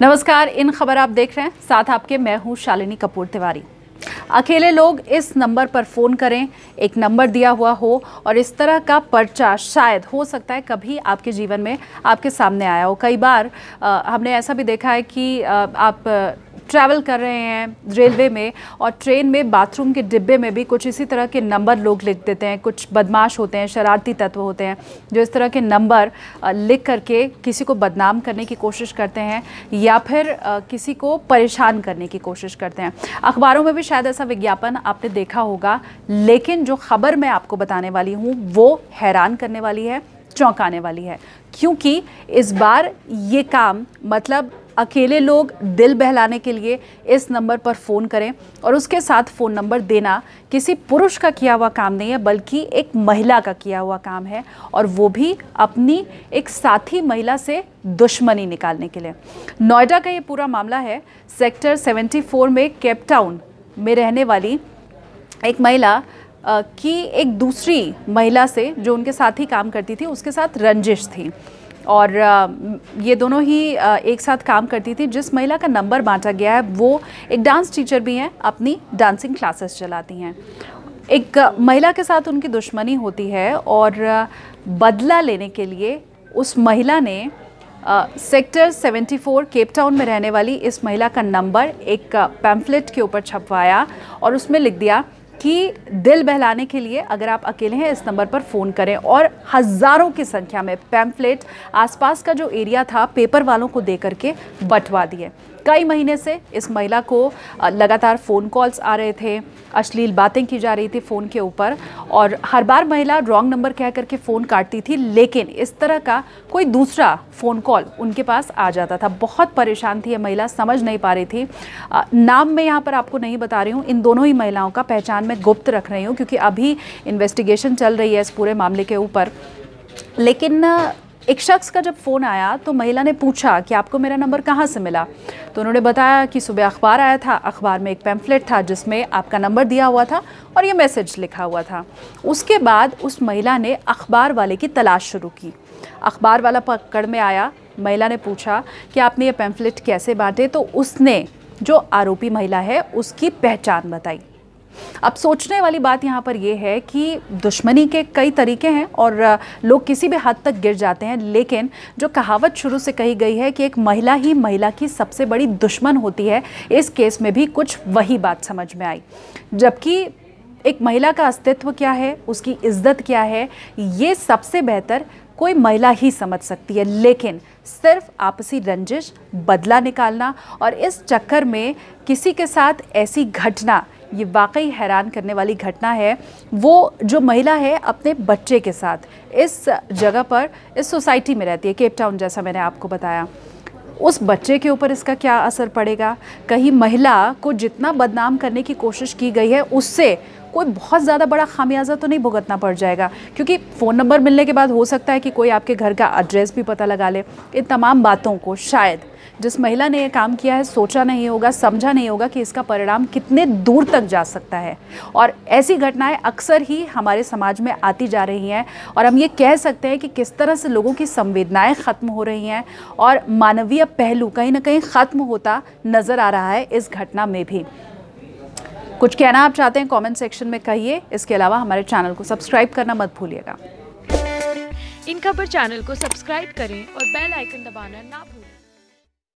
नमस्कार, इन खबर आप देख रहे हैं, साथ आपके मैं हूं शालिनी कपूर तिवारी। अकेले लोग इस नंबर पर फ़ोन करें, एक नंबर दिया हुआ हो और इस तरह का पर्चा शायद हो सकता है कभी आपके जीवन में आपके सामने आया हो। कई बार हमने ऐसा भी देखा है कि आप ट्रैवल कर रहे हैं रेलवे में और ट्रेन में बाथरूम के डिब्बे में भी कुछ इसी तरह के नंबर लोग लिख देते हैं। कुछ बदमाश होते हैं, शरारती तत्व होते हैं जो इस तरह के नंबर लिख करके किसी को बदनाम करने की कोशिश करते हैं या फिर किसी को परेशान करने की कोशिश करते हैं। अखबारों में भी शायद ऐसा विज्ञापन आपने देखा होगा, लेकिन जो खबर मैं आपको बताने वाली हूँ वो हैरान करने वाली है, चौंकाने वाली है, क्योंकि इस बार ये काम मतलब अकेले लोग दिल बहलाने के लिए इस नंबर पर फ़ोन करें और उसके साथ फ़ोन नंबर देना किसी पुरुष का किया हुआ काम नहीं है, बल्कि एक महिला का किया हुआ काम है, और वो भी अपनी एक साथी महिला से दुश्मनी निकालने के लिए। नोएडा का ये पूरा मामला है। सेक्टर 74 में केप टाउन में रहने वाली एक महिला की एक दूसरी महिला से जो उनके साथ ही काम करती थी उसके साथ रंजिश थी और ये दोनों ही एक साथ काम करती थी। जिस महिला का नंबर बांटा गया है वो एक डांस टीचर भी हैं, अपनी डांसिंग क्लासेस चलाती हैं। एक महिला के साथ उनकी दुश्मनी होती है और बदला लेने के लिए उस महिला ने सेक्टर 74 केप टाउन में रहने वाली इस महिला का नंबर एक पैम्फलेट के ऊपर छपवाया और उसमें लिख दिया कि दिल बहलाने के लिए अगर आप अकेले हैं इस नंबर पर फ़ोन करें। और हज़ारों की संख्या में पैम्फलेट आसपास का जो एरिया था पेपर वालों को दे करके बंटवा दिए। कई महीने से इस महिला को लगातार फ़ोन कॉल्स आ रहे थे, अश्लील बातें की जा रही थी फ़ोन के ऊपर, और हर बार महिला रॉन्ग नंबर कह करके फ़ोन काटती थी, लेकिन इस तरह का कोई दूसरा फ़ोन कॉल उनके पास आ जाता था। बहुत परेशान थी ये महिला, समझ नहीं पा रही थी। नाम मैं यहाँ पर आपको नहीं बता रही हूँ, इन दोनों ही महिलाओं का पहचान मैं गुप्त रख रही हूँ क्योंकि अभी इन्वेस्टिगेशन चल रही है इस पूरे मामले के ऊपर। लेकिन एक शख्स का जब फ़ोन आया तो महिला ने पूछा कि आपको मेरा नंबर कहाँ से मिला, तो उन्होंने बताया कि सुबह अखबार आया था, अखबार में एक पैम्फलेट था जिसमें आपका नंबर दिया हुआ था और ये मैसेज लिखा हुआ था। उसके बाद उस महिला ने अखबार वाले की तलाश शुरू की। अखबार वाला पकड़ में आया, महिला ने पूछा कि आपने ये पैम्फलेट कैसे बाँटे, तो उसने जो आरोपी महिला है उसकी पहचान बताई। अब सोचने वाली बात यहाँ पर यह है कि दुश्मनी के कई तरीके हैं और लोग किसी भी हद तक गिर जाते हैं, लेकिन जो कहावत शुरू से कही गई है कि एक महिला ही महिला की सबसे बड़ी दुश्मन होती है, इस केस में भी कुछ वही बात समझ में आई। जबकि एक महिला का अस्तित्व क्या है, उसकी इज्जत क्या है, ये सबसे बेहतर कोई महिला ही समझ सकती है, लेकिन सिर्फ आपसी रंजिश, बदला निकालना और इस चक्कर में किसी के साथ ऐसी घटना, ये वाकई हैरान करने वाली घटना है। वो जो महिला है अपने बच्चे के साथ इस जगह पर, इस सोसाइटी में रहती है केप टाउन, जैसा मैंने आपको बताया। उस बच्चे के ऊपर इसका क्या असर पड़ेगा? कहीं महिला को जितना बदनाम करने की कोशिश की गई है उससे कोई बहुत ज़्यादा बड़ा खामियाजा तो नहीं भुगतना पड़ जाएगा, क्योंकि फ़ोन नंबर मिलने के बाद हो सकता है कि कोई आपके घर का एड्रेस भी पता लगा ले। इन तमाम बातों को शायद जिस महिला ने यह काम किया है सोचा नहीं होगा, समझा नहीं होगा कि इसका परिणाम कितने दूर तक जा सकता है। और ऐसी घटनाएं अक्सर ही हमारे समाज में आती जा रही हैं और हम ये कह सकते हैं कि किस तरह से लोगों की संवेदनाएं ख़त्म हो रही हैं और मानवीय पहलू कहीं ना कहीं ख़त्म होता नज़र आ रहा है इस घटना में भी। कुछ कहना आप चाहते हैं कमेंट सेक्शन में कहिए। इसके अलावा हमारे चैनल को सब्सक्राइब करना मत भूलिएगा। इन खबर चैनल को सब्सक्राइब करें और बेल आइकन दबाना ना भूलें।